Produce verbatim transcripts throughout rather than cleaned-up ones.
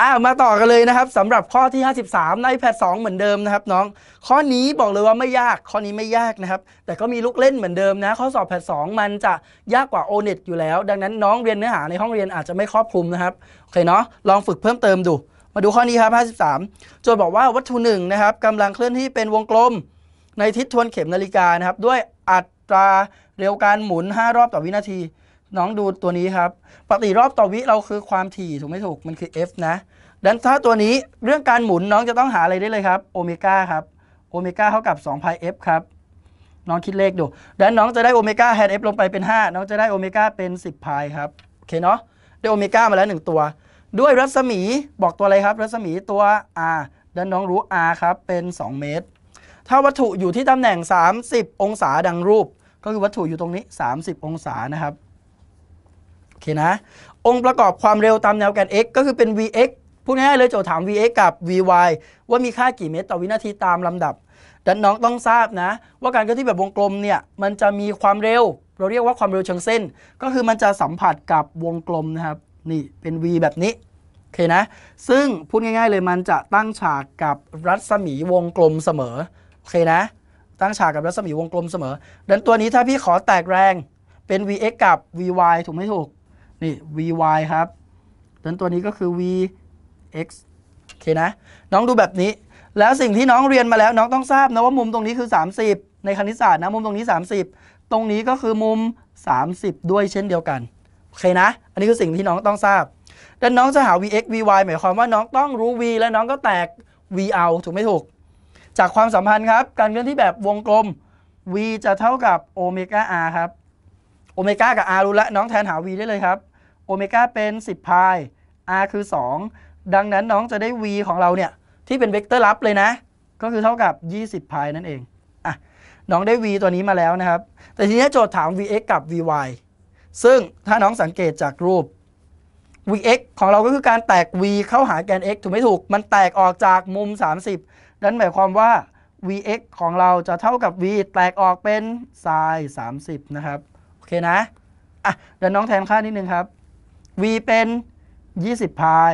อ่ามาต่อกันเลยนะครับสำหรับข้อที่ห้าสิบสามในแพทสองเหมือนเดิมนะครับน้องข้อนี้บอกเลยว่าไม่ยากข้อนี้ไม่ยากนะครับแต่ก็มีลูกเล่นเหมือนเดิมนะข้อสอบแพทสองมันจะยากกว่า โอเน็ต อยู่แล้วดังนั้นน้องเรียนเนื้อหาในห้องเรียนอาจจะไม่ครอบคลุมนะครับโอเคเนาะลองฝึกเพิ่มเติมดูมาดูข้อนี้ครับห้าสิบสามโจทย์บอกว่าวัตถุหนึ่งนะครับกำลังเคลื่อนที่เป็นวงกลมในทิศทวนเข็มนาฬิกานะครับด้วยอัตราเร็วการหมุนห้ารอบต่อวินาทีน้องดูตัวนี้ครับปฏิรอบต่อวิเราคือความถี่ถูกไม่ถูกมันคือ f นะดังนั้นถ้าตัวนี้เรื่องการหมุนน้องจะต้องหาอะไรได้เลยครับโอเมก้าครับโอเมก้าเท่ากับสอง pi f ครับน้องคิดเลขดูดังนั้นน้องจะได้โอเมก้าแทน f ลงไปเป็นห้าน้องจะได้โอเมก้าเป็นสิบ pi ครับโอเคเนาะได้โอเมก้ามาแล้วหนึ่งตัวด้วยรัศมีบอกตัวอะไรครับรัศมีตัว r ดังนั้นน้องรู้ r ครับเป็นสองเมตรถ้าวัตถุอยู่ที่ตำแหน่งสามสิบองศาดังรูปก็คือวัตถุอยู่ตรงนี้สามสิบองศานะครับโอเคนะองค์ประกอบความเร็วตามแนวแกน x ก็คือเป็น vx พูดง่ายๆเลยโจทย์ถาม vx กับ vy ว่ามีค่ากี่เมตรต่อวินาทีตามลำดับดังน้องต้องทราบนะว่าการเคลื่อนที่แบบวงกลมเนี่ยมันจะมีความเร็วเราเรียกว่าความเร็วเชิงเส้นก็คือมันจะสัมผัสกับวงกลมนะครับนี่เป็น v แบบนี้โอเคนะซึ่งพูดง่ายๆเลยมันจะตั้งฉากกับรัศมีวงกลมเสมอโอเคนะตั้งฉากกับรัศมีวงกลมเสมอดังตัวนี้ถ้าพี่ขอแตกแรงเป็น vx กับ vy ถูกไหมถูกนี่ vy ครับดังตัวนี้ก็คือ vx โอเคนะน้องดูแบบนี้แล้วสิ่งที่น้องเรียนมาแล้วน้องต้องทราบนะว่ามุมตรงนี้คือสามสิบในคณิตศาสตร์นะมุมตรงนี้สามสิบตรงนี้ก็คือมุมสามสิบด้วยเช่นเดียวกันโอเคนะอันนี้คือสิ่งที่น้องต้องทราบดังน้องจะหา vx vy หมายความว่าน้องต้องรู้ v และน้องก็แตก v เอาถูกไม่ถูกจากความสัมพันธ์ครับการเคลื่อนที่แบบวงกลม v จะเท่ากับโอเมก้า r ครับโอเมก้ากับ r รู้แล้วน้องแทนหา v ได้เลยครับโอเมก้าเป็นสิบ pi r คือสองดังนั้นน้องจะได้ v ของเราเนี่ยที่เป็นเวกเตอร์ลับเลยนะก็คือเท่ากับยี่สิบ pi นั่นเองอ่ะน้องได้ v ตัวนี้มาแล้วนะครับแต่ทีนี้โจทย์ถาม vx กับ vy ซึ่งถ้าน้องสังเกตจากรูป vx ของเราก็คือการแตก v เข้าหาแกน x ถูกไม่ถูกมันแตกออกจากมุมสามสิบนั้นหมายความว่า vx ของเราจะเท่ากับ v แตกออกเป็นไซน์สามสิบนะครับโอเคนะอ่ะเดี๋ยวน้องแทนค่านิดนึงครับv เป็นยี่สิบ pi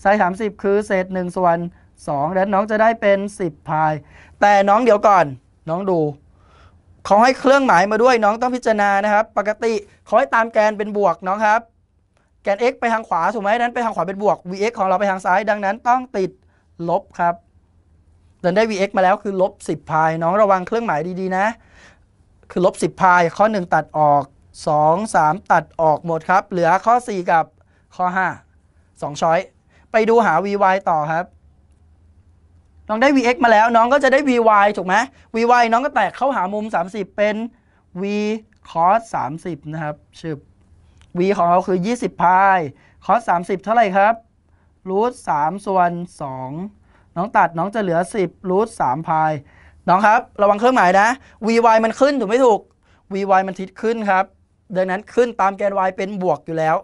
ไซน์สามสิบคือเศษหนึ่งส่วนสองแล้วน้องจะได้เป็นสิบ pi แต่น้องเดี๋ยวก่อนน้องดูเขาให้เครื่องหมายมาด้วยน้องต้องพิจารณานะครับปกติเขาให้ตามแกนเป็นบวกน้องครับแกน x ไปทางขวาถูกไหมนั้นไปทางขวาเป็นบวก vx ของเราไปทางซ้ายดังนั้นต้องติดลบครับจนได้ vx มาแล้วคือลบสิบ pi น้องระวังเครื่องหมายดีๆนะคือลบสิบ pi ข้อหนึ่งตัดออกสอง สามตัดออกหมดครับเหลือข้อสี่กับข้อห้า สองช้อยไปดูหา vy ต่อครับน้องได้ vx มาแล้วน้องก็จะได้ vy ถูกไหม vy น้องก็แตกเข้าหามุมสามสิบเป็น v cos สามสิบนะครับชึบ v ของเราคือ ยี่สิบ pi cos สามสิบเท่าไหร่ครับ root สามส่วนสองน้องตัดน้องจะเหลือสิบ root สาม pi น้องครับระวังเครื่องหมายนะ vy มันขึ้นถูกไม่ถูก vy มันทิศขึ้นครับดังนั้นขึ้นตามแกน y เป็นบวกอยู่แล้ว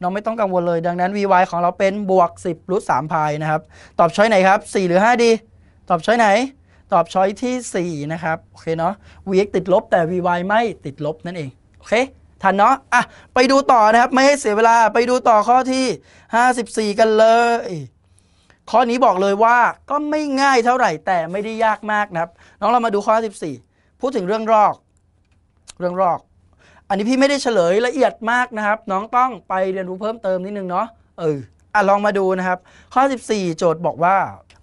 น้องไม่ต้องกังวลเลยดังนั้น vy ของเราเป็นบวกสิบ รูทสาม pi นะครับตอบช้อยไหนครับสี่หรือห้าดีตอบช้อยไหนตอบช้อยที่สี่นะครับโอเคเนาะ vx ติดลบแต่ vy ไม่ติดลบนั่นเองโอเคทันเนาะอ่ะไปดูต่อนะครับไม่ให้เสียเวลาไปดูต่อข้อที่ห้าสิบสี่กันเลยข้อนี้บอกเลยว่าก็ไม่ง่ายเท่าไหร่แต่ไม่ได้ยากมากนะครับน้องเรามาดูข้อสิบสี่พูดถึงเรื่องรอกเรื่องรอกอันนี้พี่ไม่ได้เฉลยละเอียดมากนะครับน้องต้องไปเรียนรู้เพิ่มเติมนิดนึงเนาะเอออ่ะลองมาดูนะครับข้อสิบสี่โจทย์บอกว่า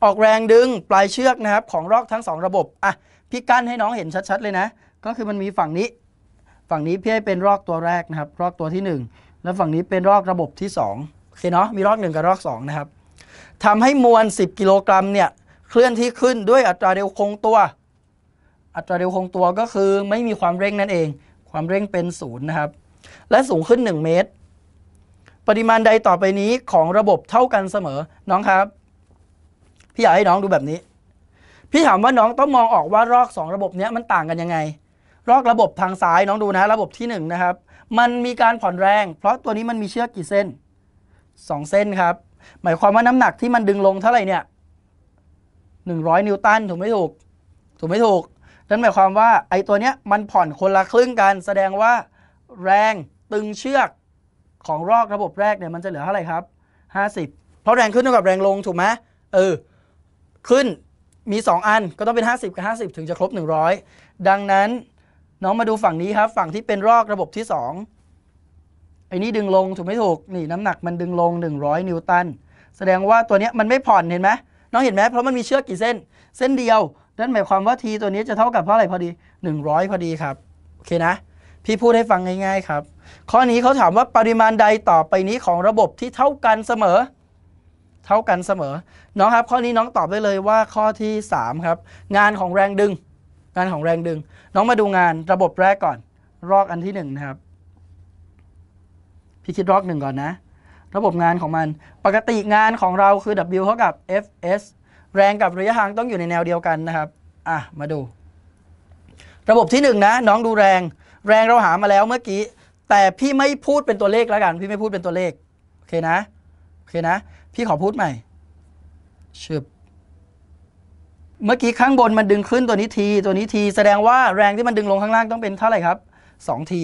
ออกแรงดึงปลายเชือกนะครับของรอกทั้งสองระบบอ่ะพี่กั้นให้น้องเห็นชัดๆเลยนะก็คือมันมีฝั่งนี้ฝั่งนี้พี่ให้เป็นรอกตัวแรกนะครับรอกตัวที่หนึ่งแล้วฝั่งนี้เป็นรอกระบบที่สองโอเคเนาะมีรอกหนึ่งกับรอกสองนะครับทำให้มวลสิบกิโลกรัมเนี่ยเคลื่อนที่ขึ้นด้วยอัตราเร็วคงตัวอัตราเร็วคงตัวก็คือไม่มีความเร่งนั่นเองความเร่งเป็นศูนย์นะครับและสูงขึ้นหนึ่งเมตรปริมาณใดต่อไปนี้ของระบบเท่ากันเสมอน้องครับพี่อยากให้น้องดูแบบนี้พี่ถามว่าน้องต้องมองออกว่ารอกสองระบบนี้มันต่างกันยังไงรอกระบบทางซ้ายน้องดูนะระบบที่หนึ่งนะครับมันมีการผ่อนแรงเพราะตัวนี้มันมีเชือกกี่เส้นสองเส้นครับหมายความว่าน้ำหนักที่มันดึงลงเท่าไหร่เนี่ยหนึ่งร้อยนิวตันถูกไม่ถูกถูกไม่ถูกนั่นหมายความว่าไอ้ตัวเนี้ยมันผ่อนคนละครึ่งกันแสดงว่าแรงตึงเชือกของรอกระบบแรกเนี่ยมันจะเหลือเท่าไหร่ครับห้าสิบ เพราะแรงขึ้นเท่ากับแรงลงถูกไหมเออขึ้นมีสองอันก็ต้องเป็นห้าสิบกับห้าสิบถึงจะครบหนึ่งร้อยดังนั้นน้องมาดูฝั่งนี้ครับฝั่งที่เป็นรอกระบบที่สองไอ้นี่ดึงลงถูกไม่ถูกนี่น้ำหนักมันดึงลงหนึ่งร้อยนิวตันแสดงว่าตัวนี้มันไม่ผ่อนเห็นไหมน้องเห็นไหมเพราะมันมีเชือกกี่เส้นเส้นเดียวนั่นหมายความว่า T ตัวนี้จะเท่ากับเท่าไหร่พอดีหนึ่งร้อยพอดีครับโอเคนะพี่พูดให้ฟังง่ายๆครับข้อนี้เขาถามว่าปริมาณใดต่อไปนี้ของระบบที่เท่ากันเสมอเท่ากันเสมอน้องครับข้อนี้น้องตอบได้เลยว่าข้อที่สามครับงานของแรงดึงงานของแรงดึงน้องมาดูงานระบบแรกก่อนรอกอันที่หนึ่ง น, นะครับพี่คิดรอกหนึ่งก่อนนะระบบงานของมันปกติงานของเราคือ W เท่ากับ เอฟ เอส แรงกับระยะห่างต้องอยู่ในแนวเดียวกันนะครับอ่ะมาดูระบบที่หนึ่ง น, นะน้องดูแรงแรงเราหามาแล้วเมื่อกี้แต่พี่ไม่พูดเป็นตัวเลขแล้วกันพี่ไม่พูดเป็นตัวเลขโอเคนะโอเคนะพี่ขอพูดใหม่ชึบเมื่อกี้ข้างบนมันดึงขึ้นตัวนี้ทีตัวนี้ทีแสดงว่าแรงที่มันดึงลงข้างล่างต้องเป็นเท่าไหร่ครับสองที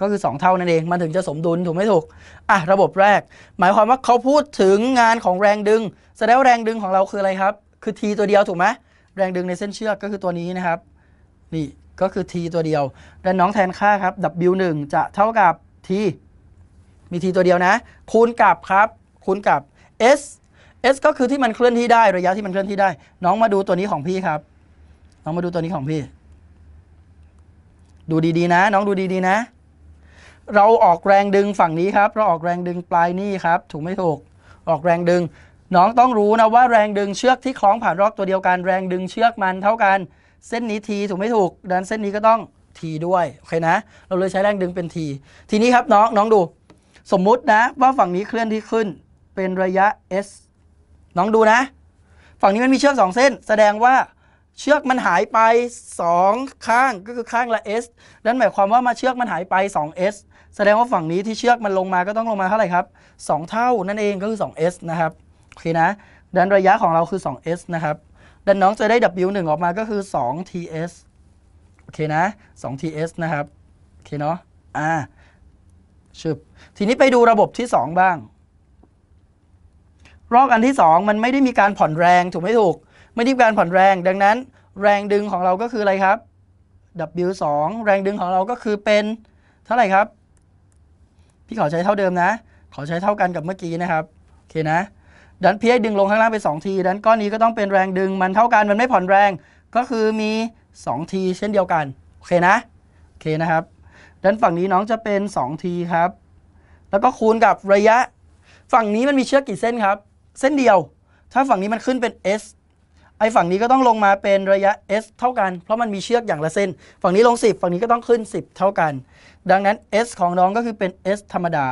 ก็คือสองเท่านั่นเองมันถึงจะสมดุลถูกไม่ถูกอ่ะระบบแรกหมายความว่าเขาพูดถึงงานของแรงดึงแสดงว่าแรงดึงของเราคืออะไรครับคือทีตัวเดียวถูกไหมแรงดึงในเส้นเชือกก็คือตัวนี้นะครับนี่ก็คือ T ตัวเดียวดันน้องแทนค่าครับ ดับเบิลยู หนึ่ง จะเท่ากับ T มี T ตัวเดียวนะคูณกับครับคูณกับ S S ก็คือที่มันเคลื่อนที่ได้ระยะที่มันเคลื่อนที่ได้น้องมาดูตัวนี้ของพี่ครับน้องมาดูตัวนี้ของพี่ดูดีๆนะน้องดูดีๆนะเราออกแรงดึงฝั่งนี้ครับเราออกแรงดึงปลายนี่ครับถูกไม่ถูกออกแรงดึงน้องต้องรู้นะว่าแรงดึงเชือกที่คล้องผ่านรอกตัวเดียวกันแรงดึงเชือกมันเท่ากันเส้นนี้ T ถูกไม่ถูกดันเส้นนี้ก็ต้อง T ด้วยโอเคนะเราเลยใช้แรงดึงเป็น T ทีนี้ครับน้องน้องดูสมมุตินะว่าฝั่งนี้เคลื่อนที่ขึ้นเป็นระยะ S น้องดูนะฝั่งนี้มันมีเชือกสองเส้นแสดงว่าเชือกมันหายไปสองข้างก็คือข้างละ S นั่นหมายความว่ามาเชือกมันหายไปสอง S แสดงว่าฝั่งนี้ที่เชือกมันลงมาก็ต้องลงมาเท่าไหร่ครับสองเท่านั่นเองก็คือสอง S นะครับโอเคนะดันระยะของเราคือสอง S นะครับดันน้องจะได้ ดับเบิลยู หนึ่ง ออกมาก็คือสอง ที เอส โอเคนะสอง ที เอส นะครับโอเคเนาะอ่าชึบทีนี้ไปดูระบบที่สองบ้างรอกอันที่สองมันไม่ได้มีการผ่อนแรงถูกไม่ถูกไม่ได้มีการผ่อนแรงดังนั้นแรงดึงของเราก็คืออะไรครับ ดับเบิลยู สอง แรงดึงของเราก็คือเป็นเท่าไหร่ครับพี่ขอใช้เท่าเดิมนะขอใช้เท่ากันกับเมื่อกี้นะครับโอเคนะดันเพียดึงลงข้างล่างไปสองทีดันก้อนนี้ก็ต้องเป็นแรงดึงมันเท่ากันมันไม่ผ่อนแรงก็คือมีสองทีเช่นเดียวกันโอเคนะโอเคนะครับดันฝั่งนี้น้องจะเป็นสองทีครับแล้วก็คูณกับระยะฝั่งนี้มันมีเชือกกี่เส้นครับเส้นเดียวถ้าฝั่งนี้มันขึ้นเป็น S ไอฝั่งนี้ก็ต้องลงมาเป็นระยะ S เท่ากันเพราะมันมีเชือกอย่างละเส้นฝั่งนี้ลงสิบฝั่งนี้ก็ต้องขึ้นสิบเท่ากันดังนั้น S ของน้องก็คือเป็น S ธรรมดา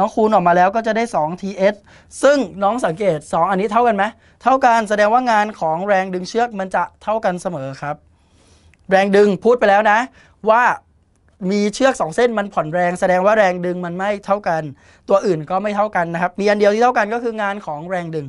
น้องคูณออกมาแล้วก็จะได้สอง ที เอส ซึ่งน้องสังเกตสองอันนี้เท่ากันไหมเท่ากันแสดงว่างานของแรงดึงเชือกมันจะเท่ากันเสมอครับแรงดึงพูดไปแล้วนะว่ามีเชือกสองเส้นมันผ่อนแรงแสดงว่าแรงดึงมันไม่เท่ากันตัวอื่นก็ไม่เท่ากันนะครับมีอันเดียวที่เท่ากันก็คืองานของแรงดึง